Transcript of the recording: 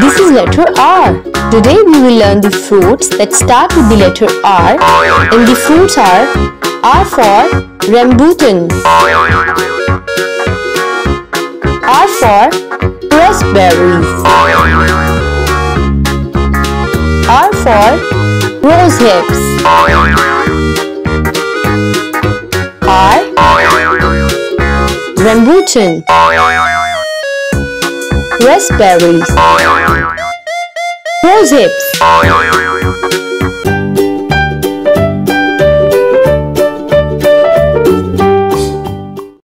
This is letter R. Today we will learn the fruits that start with the letter R, and the fruits are R for rambutan, R for raspberry, R for rose hips, R rambutan, raspberries, rose hips.